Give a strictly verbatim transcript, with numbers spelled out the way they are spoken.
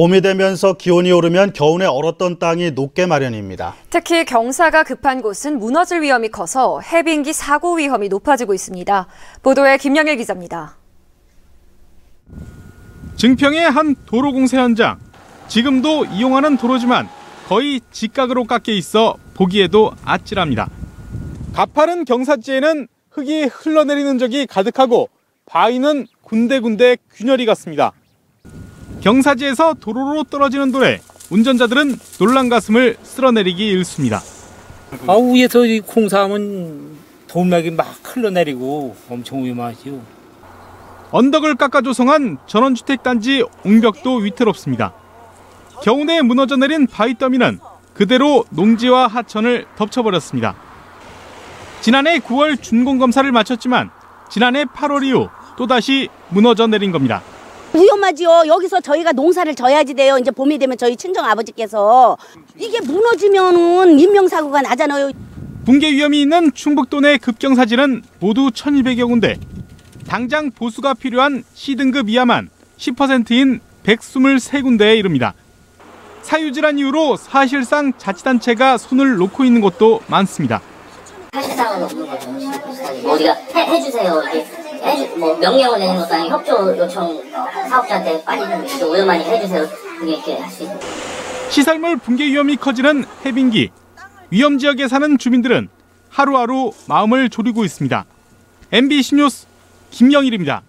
봄이 되면서 기온이 오르면 겨우내 얼었던 땅이 녹게 마련입니다. 특히 경사가 급한 곳은 무너질 위험이 커서 해빙기 사고 위험이 높아지고 있습니다. 보도에 김영일 기자입니다. 증평의 한 도로공사 현장. 지금도 이용하는 도로지만 거의 직각으로 깎여 있어 보기에도 아찔합니다. 가파른 경사지에는 흙이 흘러내리는 적이 가득하고 바위는 군데군데 균열이 갔습니다. 경사지에서 도로로 떨어지는 돌에 운전자들은 놀란 가슴을 쓸어내리기 일쑤입니다. 아, 위에서 공사하면 도움막이 막 흘러내리고 엄청 위험하죠. 언덕을 깎아 조성한 전원주택단지 옹벽도 위태롭습니다. 겨우내 무너져 내린 바위 더미는 그대로 농지와 하천을 덮쳐버렸습니다. 지난해 구월 준공검사를 마쳤지만 지난해 팔월 이후 또다시 무너져 내린 겁니다. 위험하지요. 여기서 저희가 농사를 져야지 돼요. 이제 봄이 되면 저희 친정아버지께서. 이게 무너지면은 인명사고가 나잖아요. 붕괴 위험이 있는 충북도 내 급경사지는 모두 천이백여 군데. 당장 보수가 필요한 C등급 이하만 십 퍼센트인 백이십삼 군데에 이릅니다. 사유질환 이후로 사실상 자치단체가 손을 놓고 있는 곳도 많습니다. 사실상은 없는 거죠. 뭐 어디가 해, 해주세요. 해주, 뭐 명령을 내는 것도 아니고 협조 요청 사업자한테 빨리 오염 많이 해주세요. 이렇게 할 수 있습니다. 시설물 붕괴 위험이 커지는 해빙기. 위험 지역에 사는 주민들은 하루하루 마음을 졸이고 있습니다. 엠비씨 뉴스 김영일입니다.